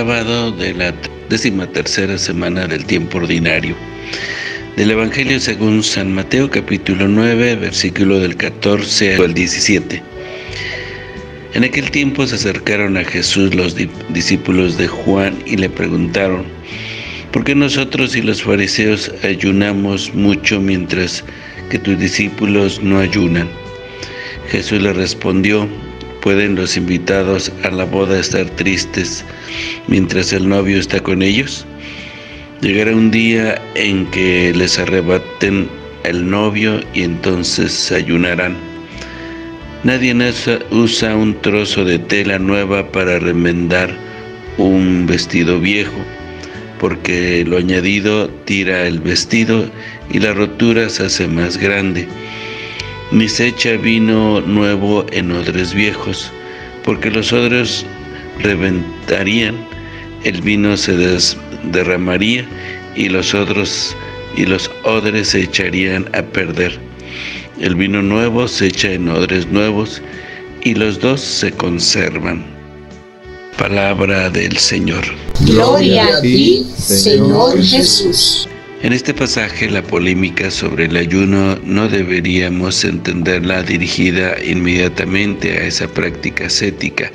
sábado de la 13ª semana del tiempo ordinario. Del Evangelio según San Mateo, capítulo 9, versículo del 14 al 17. En aquel tiempo se acercaron a Jesús los discípulos de Juan y le preguntaron: ¿por qué nosotros y los fariseos ayunamos mucho mientras que tus discípulos no ayunan? Jesús le respondió: ¿pueden los invitados a la boda estar tristes mientras el novio está con ellos? Llegará un día en que les arrebaten el novio y entonces ayunarán. Nadie usa un trozo de tela nueva para remendar un vestido viejo, porque lo añadido tira el vestido y la rotura se hace más grande. Ni se echa vino nuevo en odres viejos, porque los odres reventarían, el vino se derramaría y los odres se echarían a perder. El vino nuevo se echa en odres nuevos y los dos se conservan. Palabra del Señor. Gloria a ti, Señor Jesús. En este pasaje, la polémica sobre el ayuno no deberíamos entenderla dirigida inmediatamente a esa práctica ascética,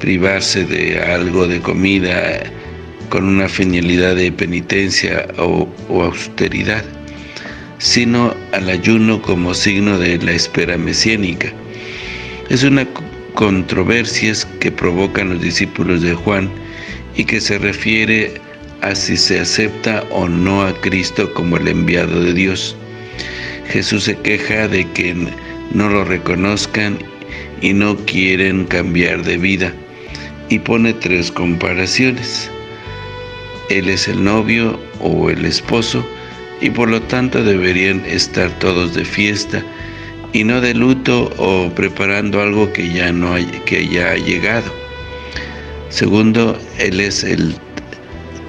privarse de algo de comida con una finalidad de penitencia o austeridad, sino al ayuno como signo de la espera mesiánica. Es una controversia que provocan los discípulos de Juan y que se refiere a si se acepta o no a Cristo como el enviado de Dios. Jesús se queja de que no lo reconozcan y no quieren cambiar de vida, y pone tres comparaciones. Él es el novio o el esposo, y por lo tanto deberían estar todos de fiesta y no de luto o preparando algo que ya ha llegado. Segundo, Él es el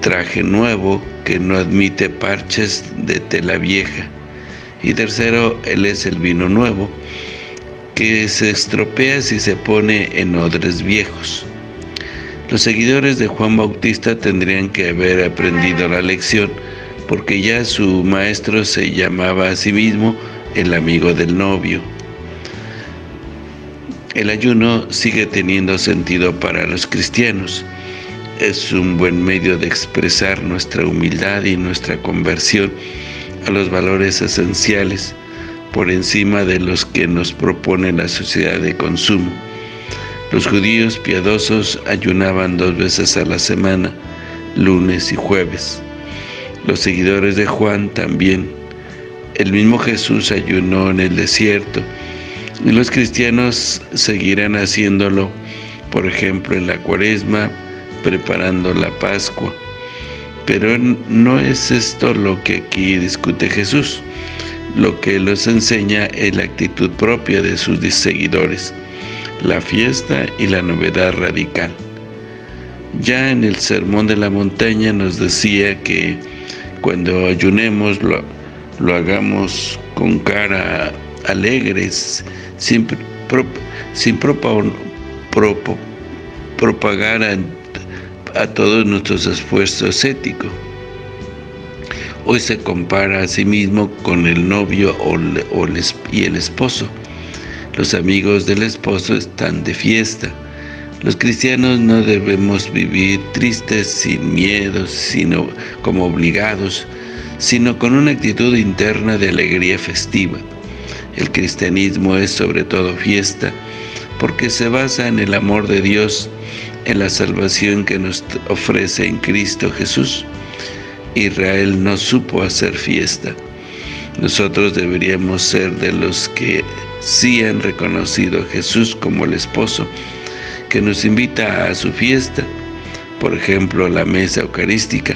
traje nuevo que no admite parches de tela vieja. Y tercero, Él es el vino nuevo que se estropea si se pone en odres viejos. Los seguidores de Juan Bautista tendrían que haber aprendido la lección, porque ya su maestro se llamaba a sí mismo el amigo del novio. El ayuno sigue teniendo sentido para los cristianos. Es un buen medio de expresar nuestra humildad y nuestra conversión a los valores esenciales por encima de los que nos propone la sociedad de consumo. Los judíos piadosos ayunaban 2 veces a la semana, lunes y jueves. Los seguidores de Juan también. El mismo Jesús ayunó en el desierto y los cristianos seguirán haciéndolo, por ejemplo en la Cuaresma, preparando la Pascua. Pero no es esto lo que aquí discute Jesús. Lo que los enseña es la actitud propia de sus seguidores, la fiesta y la novedad radical. Ya en el Sermón de la Montaña nos decía que cuando ayunemos lo hagamos con cara alegres, sin propagar a todos nuestros esfuerzos éticos. Hoy se compara a sí mismo con el novio y el esposo. Los amigos del esposo están de fiesta. Los cristianos no debemos vivir tristes, sin miedos, sino como obligados, sino con una actitud interna de alegría festiva. El cristianismo es sobre todo fiesta, porque se basa en el amor de Dios, en la salvación que nos ofrece en Cristo Jesús. Israel no supo hacer fiesta. Nosotros deberíamos ser de los que sí han reconocido a Jesús como el esposo, que nos invita a su fiesta, por ejemplo, la mesa eucarística,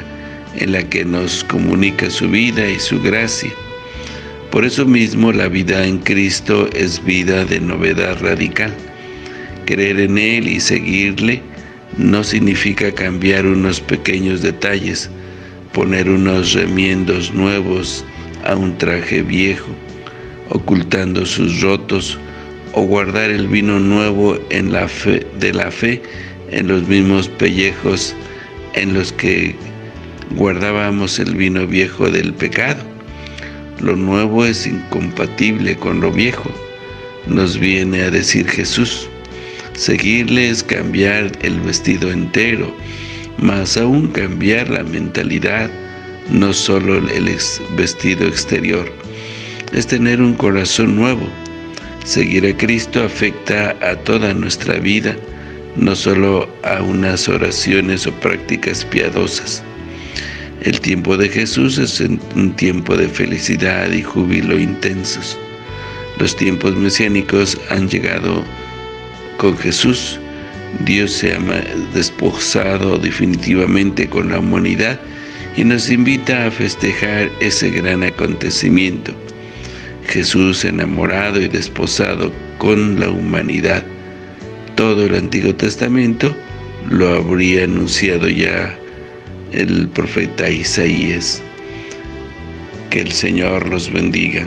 en la que nos comunica su vida y su gracia. Por eso mismo, la vida en Cristo es vida de novedad radical. Creer en Él y seguirle no significa cambiar unos pequeños detalles, poner unos remiendos nuevos a un traje viejo, ocultando sus rotos, o guardar el vino nuevo de la fe en los mismos pellejos en los que guardábamos el vino viejo del pecado. Lo nuevo es incompatible con lo viejo, nos viene a decir Jesús. Seguirle es cambiar el vestido entero, más aún cambiar la mentalidad, no solo el vestido exterior. Es tener un corazón nuevo. Seguir a Cristo afecta a toda nuestra vida, no solo a unas oraciones o prácticas piadosas. El tiempo de Jesús es un tiempo de felicidad y júbilo intensos. Los tiempos mesiánicos han llegado con Jesús. Dios se ha despojado definitivamente con la humanidad y nos invita a festejar ese gran acontecimiento. Jesús enamorado y desposado con la humanidad. Todo el Antiguo Testamento lo habría anunciado ya el profeta Isaías. Que el Señor los bendiga.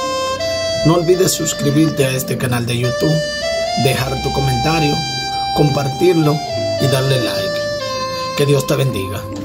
no olvides suscribirte a este canal de YouTube, dejar tu comentario, compartirlo y darle like. Que Dios te bendiga.